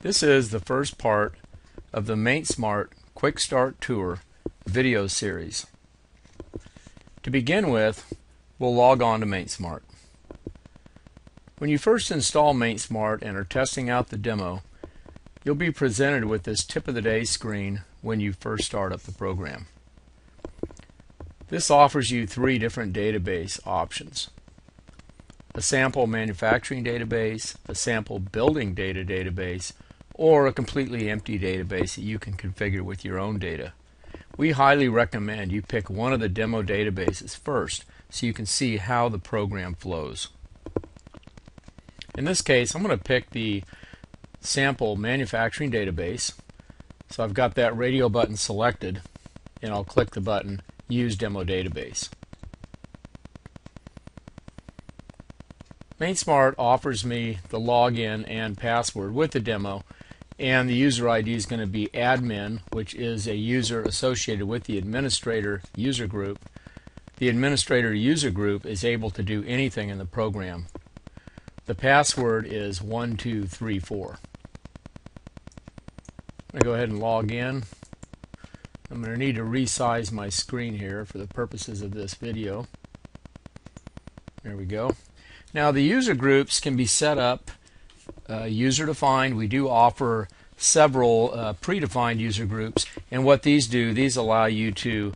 This is the first part of the MaintSmart Quick Start Tour video series. To begin with, we'll log on to MaintSmart. When you first install MaintSmart and are testing out the demo, you'll be presented with this tip of the day screen when you first start up the program. This offers you three different database options: a sample manufacturing database, a sample building data database, or a completely empty database that you can configure with your own data. We highly recommend you pick one of the demo databases first so you can see how the program flows. In this case, I'm going to pick the sample manufacturing database. So I've got that radio button selected, and I'll click the button Use Demo Database. MaintSmart offers me the login and password with the demo, and the user ID is going to be admin, which is a user associated with the administrator user group. The administrator user group is able to do anything in the program. The password is 1234. I'm going to go ahead and log in. I'm going to need to resize my screen here for the purposes of this video. There we go. Now the user groups can be set up user-defined. We do offer several predefined user groups, and what these do, these allow you to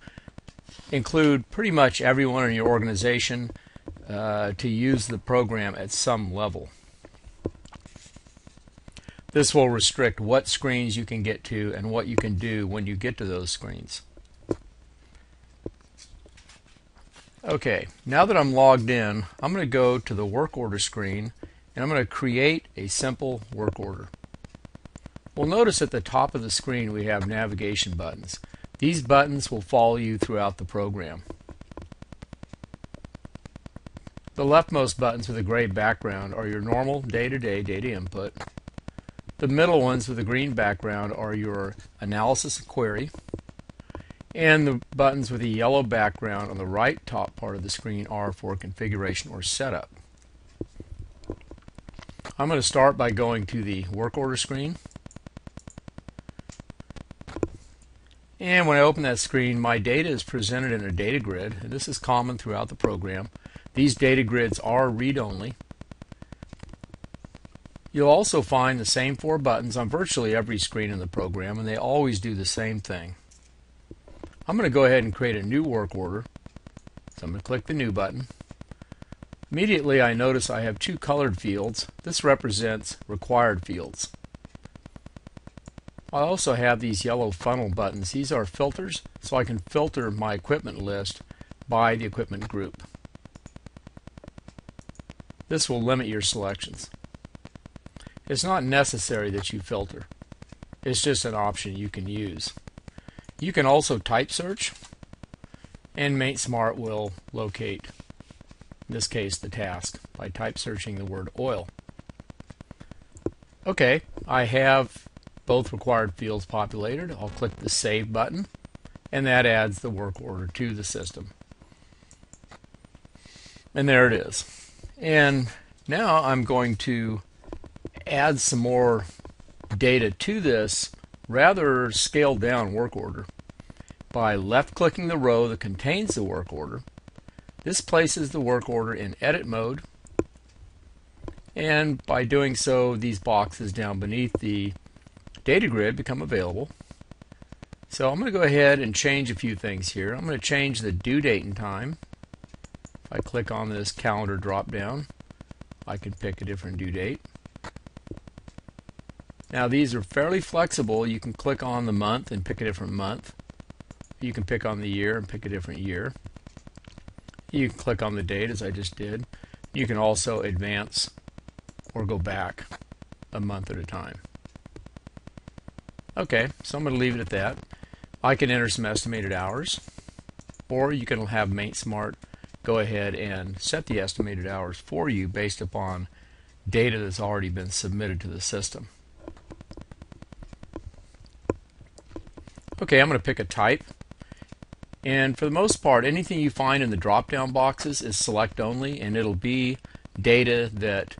include pretty much everyone in your organization to use the program at some level. This will restrict what screens you can get to and what you can do when you get to those screens. Okay, now that I'm logged in, I'm going to go to the work order screen and I'm going to create a simple work order. We'll notice at the top of the screen we have navigation buttons. These buttons will follow you throughout the program. The leftmost buttons with a gray background are your normal day-to-day data input. The middle ones with a green background are your analysis and query. And the buttons with a yellow background on the right top part of the screen are for configuration or setup. I'm going to start by going to the work order screen. And when I open that screen, my data is presented in a data grid, and this is common throughout the program. These data grids are read-only. You'll also find the same four buttons on virtually every screen in the program, and they always do the same thing. I'm going to go ahead and create a new work order. So I'm going to click the New button. Immediately I notice I have two colored fields. This represents required fields. I also have these yellow funnel buttons. These are filters, so I can filter my equipment list by the equipment group. This will limit your selections. It's not necessary that you filter. It's just an option you can use. You can also type search, and MaintSmart will locate, in this case, the task by type searching the word oil. Okay, I have both required fields populated. I'll click the Save button, and that adds the work order to the system. And there it is. And now I'm going to add some more data to this rather scaled down work order by left clicking the row that contains the work order. This places the work order in edit mode, and by doing so these boxes down beneath the data grid become available. So I'm going to go ahead and change a few things here. I'm going to change the due date and time. If I click on this calendar drop down, I can pick a different due date. Now these are fairly flexible. You can click on the month and pick a different month. You can pick on the year and pick a different year. You can click on the date as I just did. You can also advance or go back a month at a time. Okay, so I'm going to leave it at that. I can enter some estimated hours, or you can have MaintSmart go ahead and set the estimated hours for you based upon data that's already been submitted to the system. Okay, I'm going to pick a type, and for the most part anything you find in the drop-down boxes is select only, and it'll be data that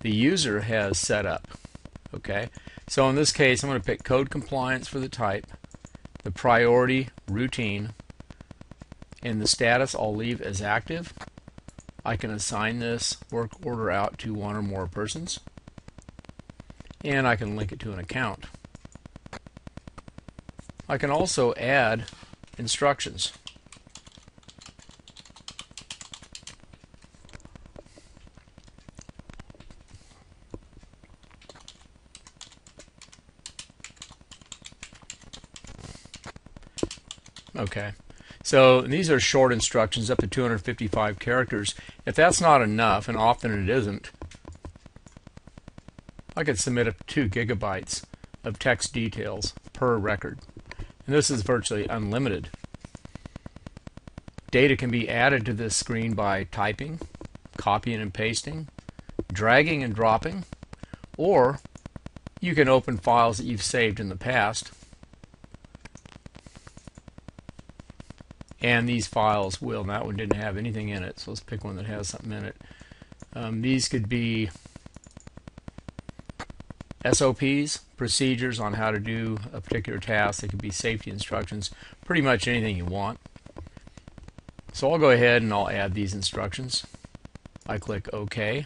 the user has set up. Okay, So in this case, I'm going to pick code compliance for the type, the priority routine, and the status I'll leave as active. I can assign this work order out to one or more persons, and I can link it to an account. I can also add instructions. Okay, so these are short instructions, up to 255 characters. If that's not enough, and often it isn't, I could submit up to 2 gigabytes of text details per record. And this is virtually unlimited. Data can be added to this screen by typing, copying and pasting, dragging and dropping, or you can open files that you've saved in the past, and these files will. That one didn't have anything in it, so let's pick one that has something in it. These could be SOPs, procedures on how to do a particular task. They could be safety instructions, pretty much anything you want. So I'll go ahead and I'll add these instructions. I click OK,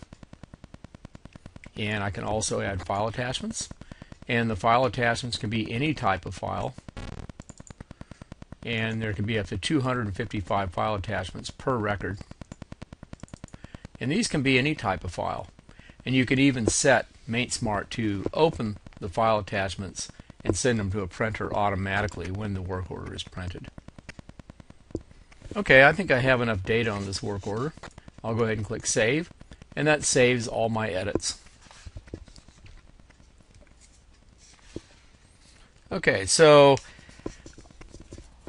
and I can also add file attachments, and the file attachments can be any type of file, and there can be up to 255 file attachments per record, and these can be any type of file. And you can even set MaintSmart to open the file attachments and send them to a printer automatically when the work order is printed. Okay, I think I have enough data on this work order. I'll go ahead and click Save, and that saves all my edits. Okay, so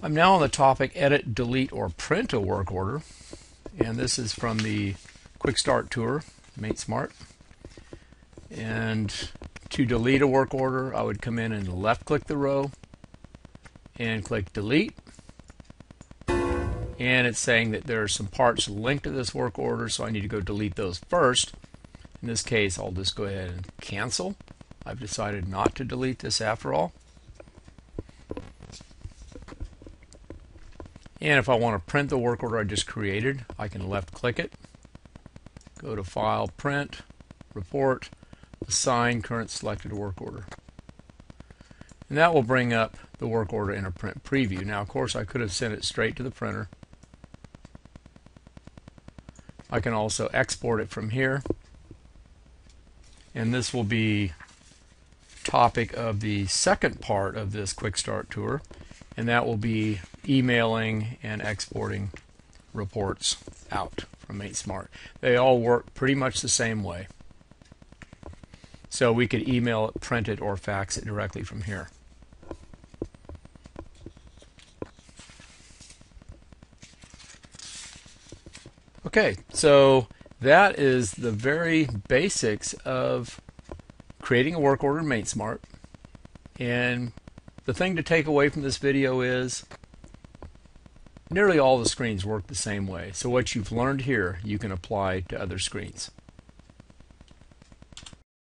I'm now on the topic edit, delete, or print a work order, and this is from the Quick Start Tour, MaintSmart. And to delete a work order, I would come in and left click the row and click delete, and it's saying that there are some parts linked to this work order, so I need to go delete those first. In this case, I'll just go ahead and cancel. I've decided not to delete this after all. And if I want to print the work order I just created, I can left click it, go to File, Print, Report, Assign Current Selected Work Order. And that will bring up the work order in a print preview. Now, of course, I could have sent it straight to the printer. I can also export it from here, and this will be topic of the second part of this Quick Start Tour, and that will be emailing and exporting reports out from MaintSmart. They all work pretty much the same way. So we could email it, print it, or fax it directly from here. Okay, so that is the very basics of creating a work order in MaintSmart. And the thing to take away from this video is nearly all the screens work the same way. So what you've learned here, you can apply to other screens.